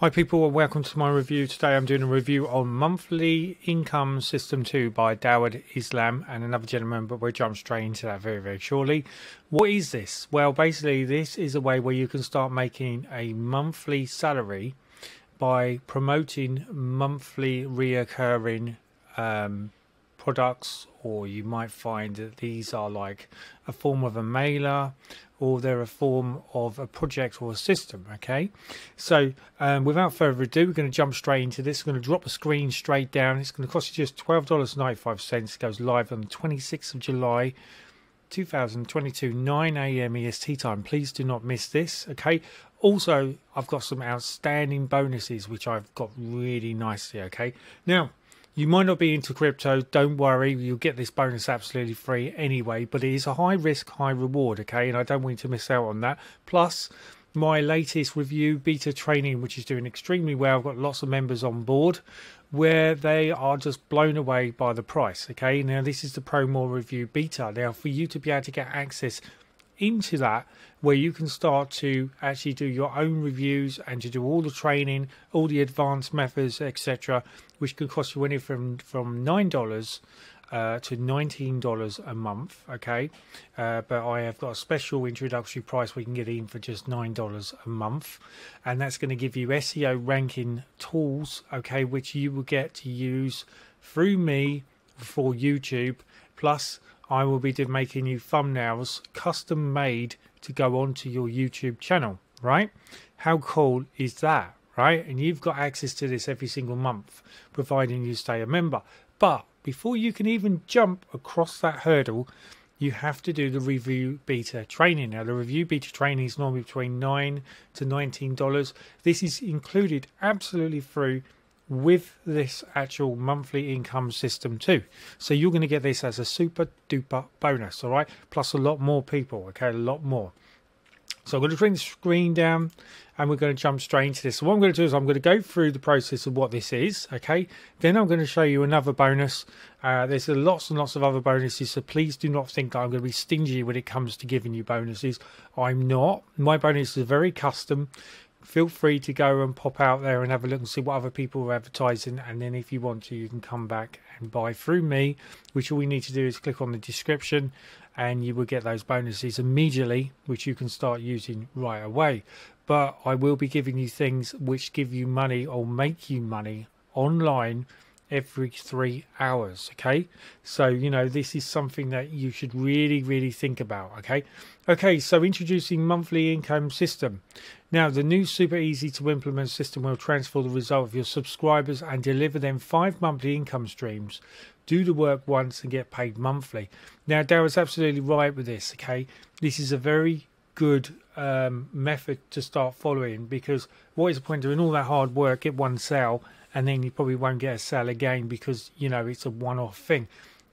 Hi people, and welcome to my review. Today I'm doing a review on Monthly Income System 2 by Dawood Islam and another gentleman, but we'll jump straight into that very shortly. What is this? Well, basically this is a way where you can start making a monthly salary by promoting monthly reoccurring products, or you might find that these are like a form of a mailer, or they're a form of a project or a system. Okay, so without further ado, we're going to jump straight into this. We're going to drop the screen straight down. It's going to cost you just $12.95. It goes live on the 26th of July 2022, 9 AM EST time. Please do not miss this. Okay, also I've got some outstanding bonuses which I've got really nicely. Okay, now you might not be into crypto, don't worry, you'll get this bonus absolutely free anyway, but it is a high risk, high reward, okay, and I don't want you to miss out on that. Plus, my latest review beta training, which is doing extremely well, I've got lots of members on board, where they are just blown away by the price, okay. Now, this is the promo review beta. Now, for you to be able to get access into that, where you can start to actually do your own reviews and to do all the training, all the advanced methods, etc., which can cost you anything from $9 to $19 a month, okay, but I have got a special introductory price we can get in for just $9 a month, and that's going to give you SEO ranking tools, okay, which you will get to use through me for YouTube. Plus, I will be making you thumbnails custom made to go onto your YouTube channel, right? How cool is that, right? And you've got access to this every single month, providing you stay a member. But before you can even jump across that hurdle, you have to do the review beta training. Now, the review beta training is normally between $9 to $19. This is included absolutely free with this actual monthly income system too, so you're going to get this as a super duper bonus, all right, plus a lot more people, okay, a lot more. So I'm going to bring the screen down and we're going to jump straight into this. So what I'm going to do is I'm going to go through the process of what this is, okay, then I'm going to show you another bonus. There's lots and lots of other bonuses, so please do not think that I'm going to be stingy when it comes to giving you bonuses. I'm not. My bonuses are very custom. Feel free to go and pop out there and have a look and see what other people are advertising, and then if you want to, you can come back and buy through me, which all you need to do is click on the description and you will get those bonuses immediately, which you can start using right away. But I will be giving you things which give you money or make you money online every 3 hours, okay, so you know this is something that you should really think about, okay. So introducing monthly income system. Now, the new super easy to implement system will transform the result of your subscribers and deliver them 5 monthly income streams. Do the work once and get paid monthly. Now, Dawood's absolutely right with this, okay. This is a very good method to start following, because what is the point of doing all that hard work, get one sale, and then you probably won't get a sale again, because you know it's a one-off thing.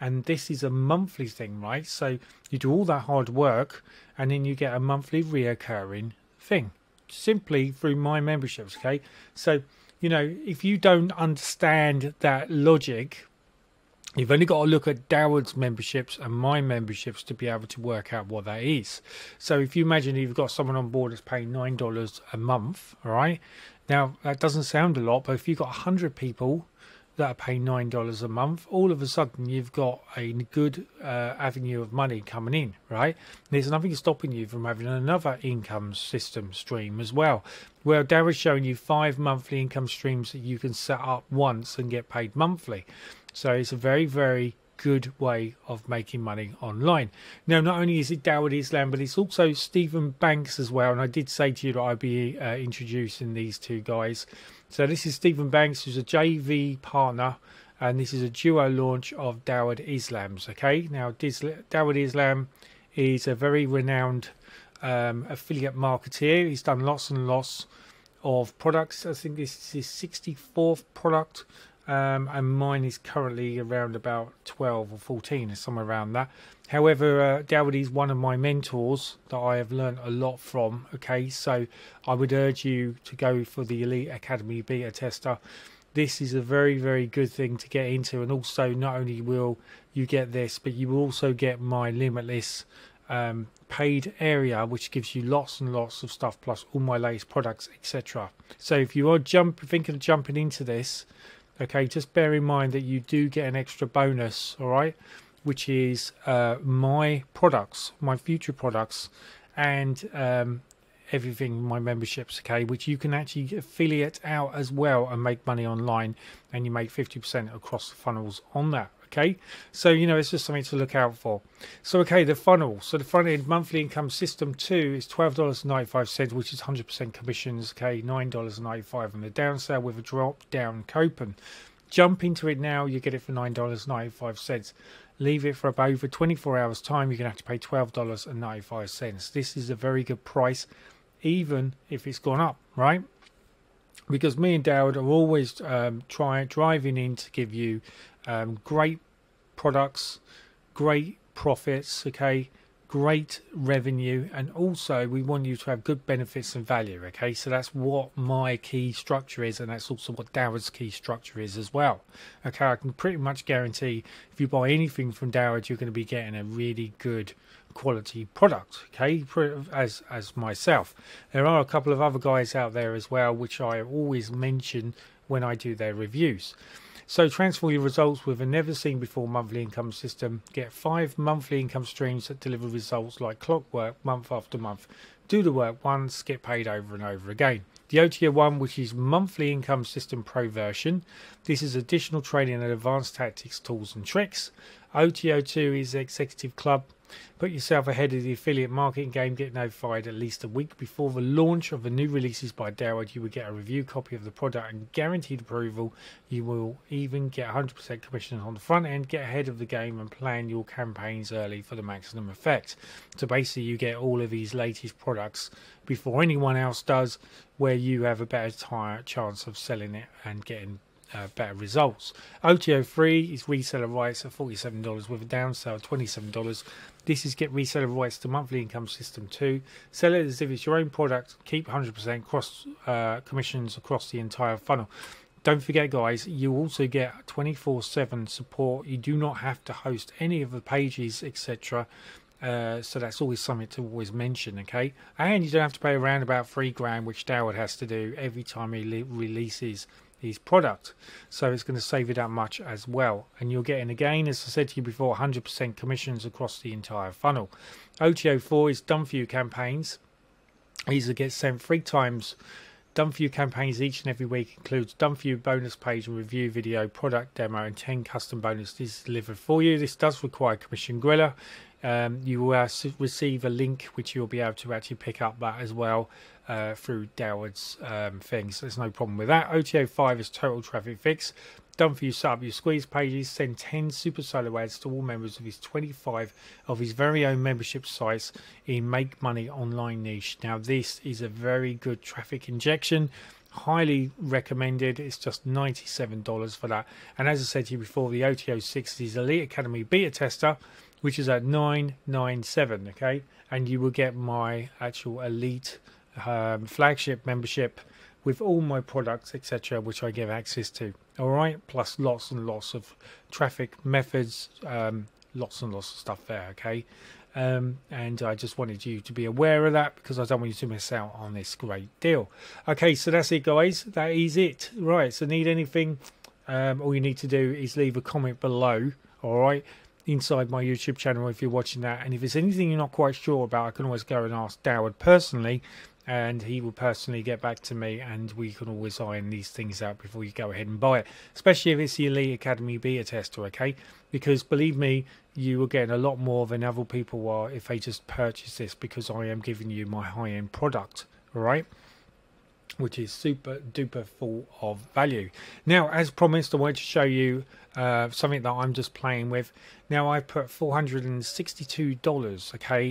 And this is a monthly thing, right? So you do all that hard work and then you get a monthly reoccurring thing simply through my memberships, okay. So you know, if you don't understand that logic, you've only got to look at Dawood's memberships and my memberships to be able to work out what that is. So if you imagine you've got someone on board that's paying $9 a month, all right? Now, that doesn't sound a lot, but if you've got 100 people that are paying $9 a month, all of a sudden you've got a good avenue of money coming in, right? There's nothing stopping you from having another income system stream as well. Well, Dawood's showing you 5 monthly income streams that you can set up once and get paid monthly. So it's a very good way of making money online. Now, not only is it Dawood Islam, but it's also Stephen Banks as well, and I did say to you that I'd be introducing these two guys. So this is Stephen Banks, who's a JV partner, and this is a duo launch of Dawood Islam's, okay. Now, Dawood Islam is a very renowned affiliate marketeer. He's done lots and lots of products. I think this is his 64th product. And mine is currently around about 12 or 14, somewhere around that. However, Dawood is one of my mentors that I have learned a lot from, okay, so I would urge you to go for the Elite Academy Beta Tester. This is a very good thing to get into, and also not only will you get this, but you will also get my Limitless paid area, which gives you lots and lots of stuff, plus all my latest products, etc. So if you are thinking of jumping into this, okay, just bear in mind that you do get an extra bonus, all right, which is my products, my future products, and everything, my memberships, okay, which you can actually affiliate out as well and make money online, and you make 50% across the funnels on that. Okay, so you know, it's just something to look out for. So okay, the funnel. So the front end monthly income system 2 is $12.95, which is 100% commissions. Okay, $9.95 on the down sale with a drop down coupon. Jump into it now, you get it for $9.95. Leave it for about over 24 hours time, you're gonna have to pay $12.95. This is a very good price, even if it's gone up, right? Because me and Dawood are always driving in to give you great products, great profits, okay, great revenue, and also we want you to have good benefits and value, okay? So that's what my key structure is, and that's also what Dawood's key structure is as well. Okay, I can pretty much guarantee if you buy anything from Dawood, you're going to be getting a really good quality product, okay, as myself. There are a couple of other guys out there as well, which I always mention when I do their reviews. So transform your results with a never seen before monthly income system. Get 5 monthly income streams that deliver results like clockwork month after month. Do the work once, get paid over and over again. The OTA one, which is monthly income system pro version. This is additional training and advanced tactics, tools and tricks. OTA2 is executive club. Put yourself ahead of the affiliate marketing game. Get notified at least a week before the launch of the new releases by Dawood. You will get a review copy of the product and guaranteed approval. You will even get 100% commission on the front end. Get ahead of the game and plan your campaigns early for the maximum effect. So basically you get all of these latest products before anyone else does, where you have a better chance of selling it and getting better results. OTO3 is reseller rights at $47 with a down sale of $27. This is get reseller rights to monthly income system 2. Sell it as if it's your own product. Keep 100% cross commissions across the entire funnel. Don't forget guys, you also get 24/7 support. You do not have to host any of the pages, etc. So that's always something to always mention, okay? And you don't have to pay around about $3,000, which Dawood has to do every time he releases his product, so it's going to save you that much as well. And you're getting, again, as I said to you before, 100% commissions across the entire funnel. OTO4 is done for you campaigns. These will get sent 3 times. Done for you campaigns each and every week includes done for you bonus page and review video, product demo, and 10 custom bonuses delivered for you. This does require Commission Gorilla. You will receive a link which you'll be able to actually pick up that as well through Dawood's thing, so there's no problem with that. OTO5 is total traffic fix. Done for you, set up your squeeze pages, send 10 super solo ads to all members of his 25 of his very own membership sites in make money online niche. Now this is a very good traffic injection, highly recommended. It's just $97 for that. And as I said to you before, the OTO6 is Elite Academy Beta Tester, which is at $997, okay? And you will get my actual Elite flagship membership with all my products, etc., which I give access to, all right? Plus lots and lots of traffic methods, lots and lots of stuff there, okay? And I just wanted you to be aware of that, because I don't want you to miss out on this great deal. Okay, so that's it, guys. That is it. Right, so need anything, all you need to do is leave a comment below, all right? Inside my YouTube channel if you're watching that, and if there's anything you're not quite sure about, I can always go and ask Dawood personally, and he will personally get back to me, and we can always iron these things out before you go ahead and buy it, especially if it's the Elite Academy Beta Tester, okay? Because believe me, you are getting a lot more than other people are if they just purchase this, because I am giving you my high-end product, all right? Which is super duper full of value. Now, as promised, I wanted to show you something that I'm just playing with. Now, I put $462, okay,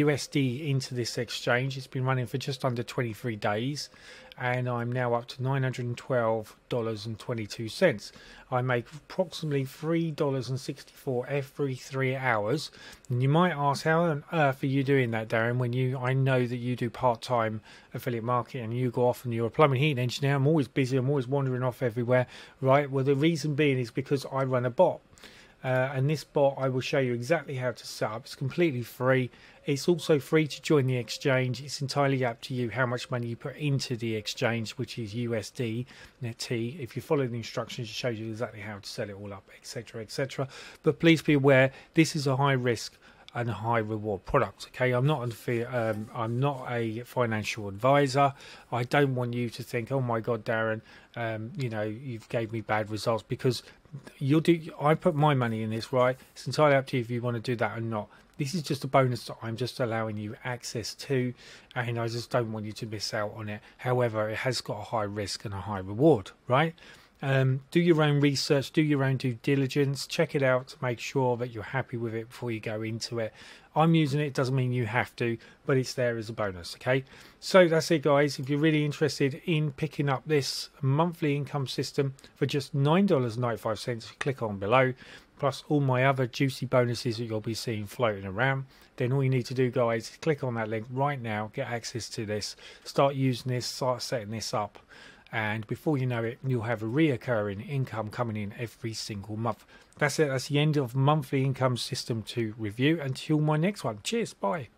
USD into this exchange. It's been running for just under 23 days, and I'm now up to $912.22. I make approximately $3.64 every 3 hours. And you might ask, how on earth are you doing that, Darren, when I know that you do part-time affiliate marketing and you go off and you're a plumbing heating engineer. I'm always busy. I'm always wandering off everywhere, right? Well, the reason being is because I run a bot. and this bot I will show you exactly how to set up. It's completely free. It's also free to join the exchange. It's entirely up to you how much money you put into the exchange, which is USDT. If you follow the instructions, it shows you exactly how to set it all up, etc, etc. But please be aware, this is a high risk and high reward product. Okay, I'm not a financial advisor. I don't want you to think, oh my God, Darren, you know, you've gave me bad results, because you'll do. I put my money in this, right? It's entirely up to you if you want to do that or not. This is just a bonus that I'm just allowing you access to, and I just don't want you to miss out on it. However, it has got a high risk and a high reward, right? Do your own research, do your own due diligence, check it out to make sure that you're happy with it before you go into it. I'm using it, doesn't mean you have to, but it's there as a bonus. Okay, so that's it, guys. If you're really interested in picking up this monthly income system for just $9.95, click on below, plus all my other juicy bonuses that you'll be seeing floating around. Then all you need to do, guys, is click on that link right now, get access to this, start using this, start setting this up. And before you know it, you'll have a reoccurring income coming in every single month. That's it. That's the end of Monthly Income System 2 review. Until my next one. Cheers. Bye.